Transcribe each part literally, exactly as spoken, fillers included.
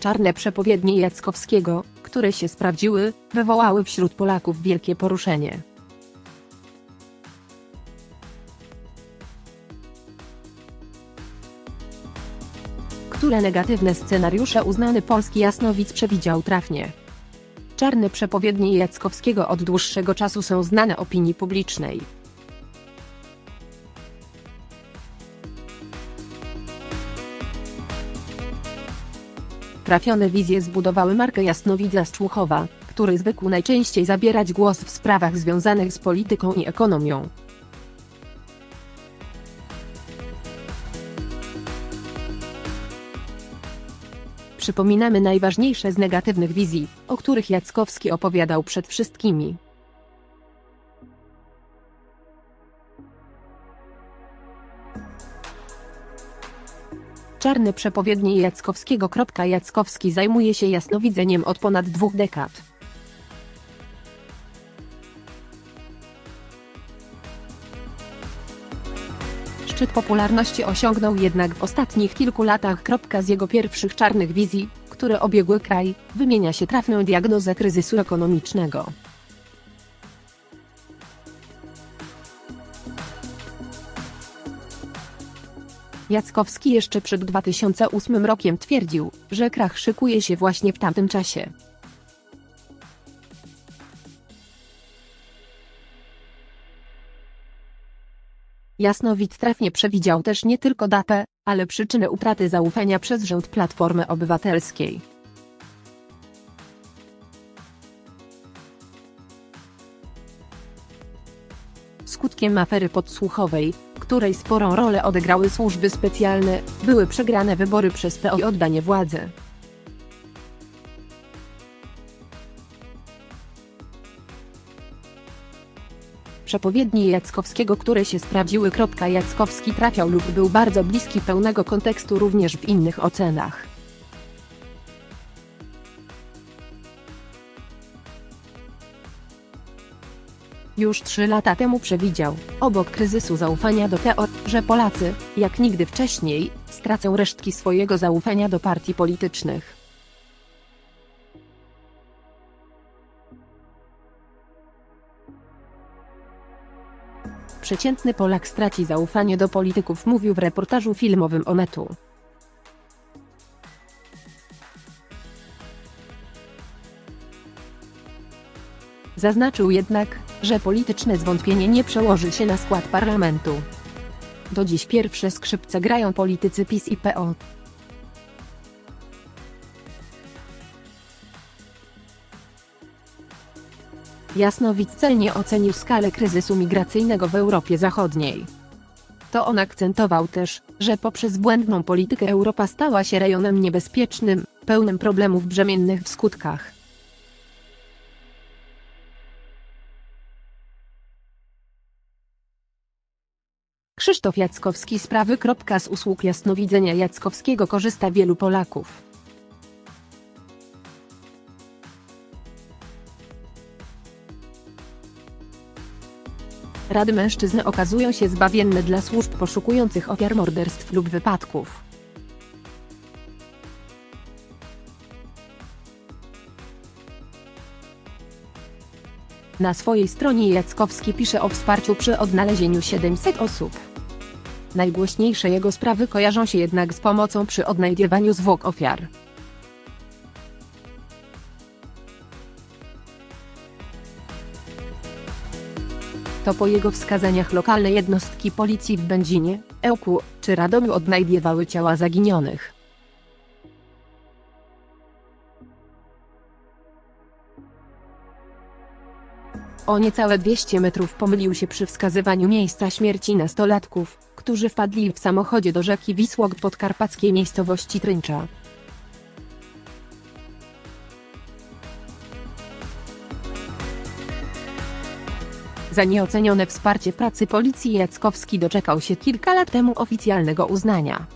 Czarne przepowiednie Jackowskiego, które się sprawdziły, wywołały wśród Polaków wielkie poruszenie. Które negatywne scenariusze uznany polski jasnowidz przewidział trafnie? Czarne przepowiednie Jackowskiego od dłuższego czasu są znane opinii publicznej. Trafione wizje zbudowały markę jasnowidza z Człuchowa, który zwykł najczęściej zabierać głos w sprawach związanych z polityką i ekonomią. Przypominamy najważniejsze z negatywnych wizji, o których Jackowski opowiadał przed wszystkimi. Czarne przepowiednie Jackowskiego. Jackowski zajmuje się jasnowidzeniem od ponad dwóch dekad. Szczyt popularności osiągnął jednak w ostatnich kilku latach. Z jego pierwszych czarnych wizji, które obiegły kraj, wymienia się trafną diagnozę kryzysu ekonomicznego. Jackowski jeszcze przed dwa tysiące ósmym rokiem twierdził, że krach szykuje się właśnie w tamtym czasie. Jasnowidz trafnie przewidział też nie tylko datę, ale przyczynę utraty zaufania przez rząd Platformy Obywatelskiej. Skutkiem afery podsłuchowej, której sporą rolę odegrały służby specjalne, były przegrane wybory przez P O i oddanie władzy. Przepowiednie Jackowskiego, które się sprawdziły. Jackowski trafiał lub był bardzo bliski pełnego kontekstu również w innych ocenach. Już trzy lata temu przewidział, obok kryzysu zaufania do P O, że Polacy, jak nigdy wcześniej, stracą resztki swojego zaufania do partii politycznych. Przeciętny Polak straci zaufanie do polityków, mówił w reportażu filmowym Onetu. Zaznaczył jednak, że polityczne zwątpienie nie przełoży się na skład parlamentu. Do dziś pierwsze skrzypce grają politycy PiS i P O. Jasnowidz celnie ocenił skalę kryzysu migracyjnego w Europie Zachodniej. To on akcentował też, że poprzez błędną politykę Europa stała się rejonem niebezpiecznym, pełnym problemów brzemiennych w skutkach. Krzysztof Jackowski. Sprawy. Z usług jasnowidzenia Jackowskiego korzysta wielu Polaków. Rady mężczyzn okazują się zbawienne dla służb poszukujących ofiar morderstw lub wypadków. Na swojej stronie Jackowski pisze o wsparciu przy odnalezieniu siedmiuset osób. Najgłośniejsze jego sprawy kojarzą się jednak z pomocą przy odnajdywaniu zwłok ofiar. To po jego wskazaniach lokalne jednostki policji w Będzinie, Ełku czy Radomiu odnajdywały ciała zaginionych. O niecałe dwieście metrów pomylił się przy wskazywaniu miejsca śmierci nastolatków, którzy wpadli w samochodzie do rzeki Wisłok w podkarpackiej miejscowości Tryńcza. Za nieocenione wsparcie pracy policji Jackowski doczekał się kilka lat temu oficjalnego uznania.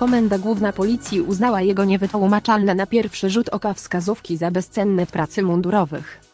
Komenda Główna Policji uznała jego niewytłumaczalne na pierwszy rzut oka wskazówki za bezcenne w pracy mundurowych.